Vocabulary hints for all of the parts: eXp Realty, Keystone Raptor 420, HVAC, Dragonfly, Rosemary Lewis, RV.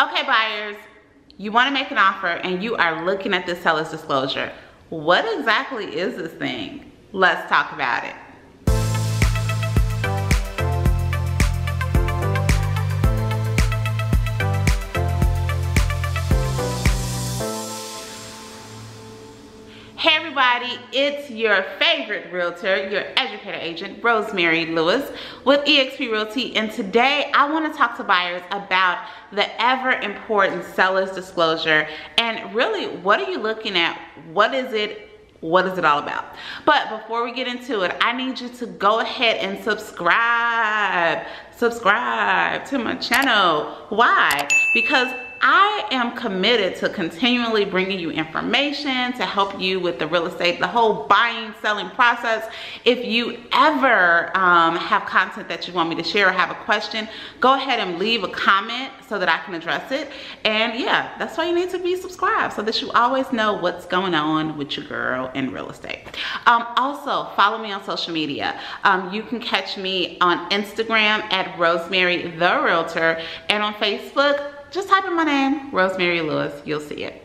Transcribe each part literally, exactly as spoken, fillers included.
Okay, buyers, you want to make an offer and you are looking at this seller's disclosure. What exactly is this thing? Let's talk about it. Hey everybody, it's your favorite realtor, your educator agent, Rosemary Lewis with eXp Realty, and today I want to talk to buyers about the ever important seller's disclosure and really what are you looking at, what is it, what is it all about? But before we get into it, I need you to go ahead and subscribe, subscribe to my channel. Why? Because I am committed to continually bringing you information to help you with the real estate, the whole buying, selling process. If you ever um, have content that you want me to share or have a question, go ahead and leave a comment so that I can address it. And yeah, that's why you need to be subscribed so that you always know what's going on with your girl in real estate. Um, also, follow me on social media. Um, you can catch me on Instagram at Rosemary the Realtor and on Facebook. Just type in my name, Rosemary Lewis, you'll see it.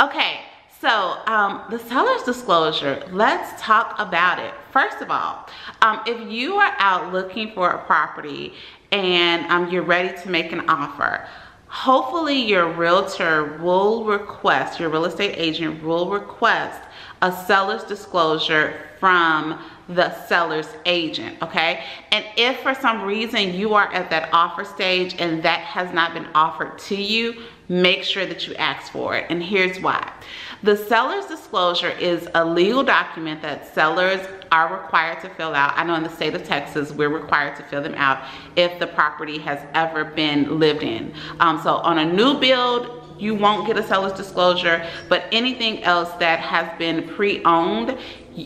Okay, so um, the seller's disclosure, let's talk about it. First of all, um, if you are out looking for a property and um, you're ready to make an offer, hopefully your realtor will request, your real estate agent will request a seller's disclosure from the seller's agent, okay? And if for some reason you are at that offer stage and that has not been offered to you, make sure that you ask for it, and here's why. The seller's disclosure is a legal document that sellers are required to fill out. I know in the state of Texas, we're required to fill them out if the property has ever been lived in. Um, so on a new build, you won't get a seller's disclosure, but anything else that has been pre-owned,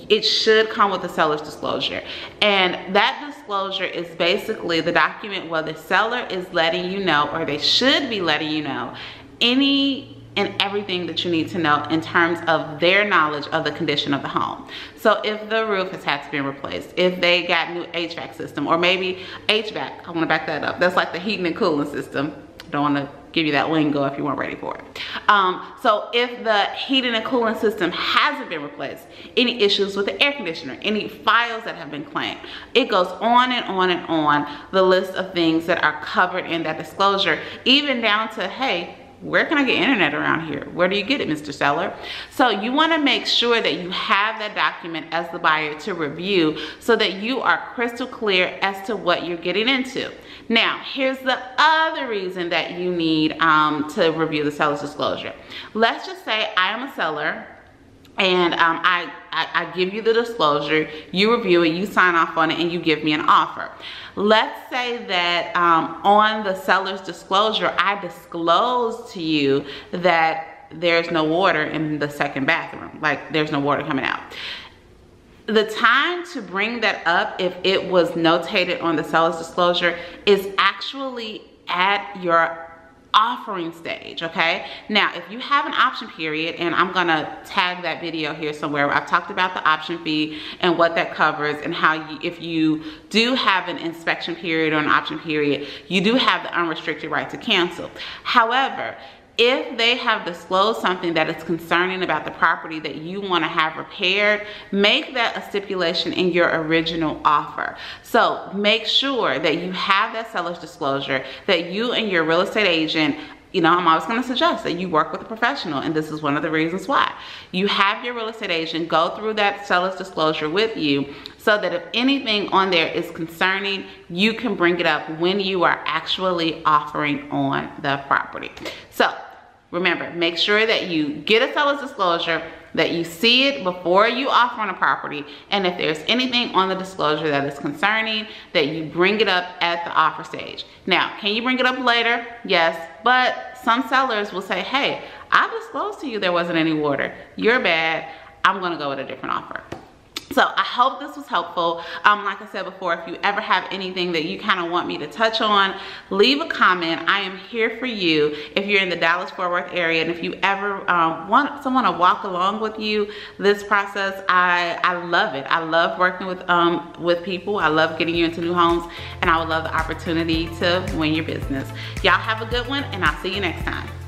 it should come with a seller's disclosure. And that disclosure is basically the document where the seller is letting you know, or they should be letting you know, any and everything that you need to know in terms of their knowledge of the condition of the home. So if the roof has had to be replaced, if they got new H V A C system, or maybe H V A C, I wanna back that up, that's like the heating and cooling system. Don't wanna give you that lingo if you weren't ready for it. Um, so if the heating and cooling system hasn't been replaced, any issues with the air conditioner, any files that have been claimed, it goes on and on and on, the list of things that are covered in that disclosure, even down to, hey, where can I get internet around here? Where do you get it, Mister Seller? So you wanna make sure that you have that document as the buyer to review so that you are crystal clear as to what you're getting into. Now, here's the other reason that you need um, to review the seller's disclosure. Let's just say I am a seller and um, I, I, I give you the disclosure, you review it, you sign off on it, and you give me an offer. Let's say that um, on the seller's disclosure, I disclose to you that there's no water in the second bathroom, like there's no water coming out. The time to bring that up, if it was notated on the seller's disclosure, is actually at your offering stage, okay? Now, if you have an option period, and I'm gonna tag that video here somewhere where I've talked about the option fee and what that covers and how you, if you do have an inspection period or an option period, you do have the unrestricted right to cancel. However, if they have disclosed something that is concerning about the property that you want to have repaired, make that a stipulation in your original offer. So make sure that you have that seller's disclosure, that you and your real estate agent, you know, I'm always going to suggest that you work with a professional, and this is one of the reasons why. You have your real estate agent go through that seller's disclosure with you so that if anything on there is concerning, you can bring it up when you are actually offering on the property. So remember, make sure that you get a seller's disclosure, that you see it before you offer on a property, and if there's anything on the disclosure that is concerning, that you bring it up at the offer stage. Now, can you bring it up later? Yes, but some sellers will say, hey, I disclosed to you there wasn't any water. You're bad. I'm gonna go with a different offer. So I hope this was helpful. Um, like I said before, if you ever have anything that you kind of want me to touch on, leave a comment. I am here for you if you're in the Dallas-Fort Worth area, and if you ever um, want someone to walk along with you this process, I, I love it. I love working with, um, with people. I love getting you into new homes, and I would love the opportunity to win your business. Y'all have a good one, and I'll see you next time.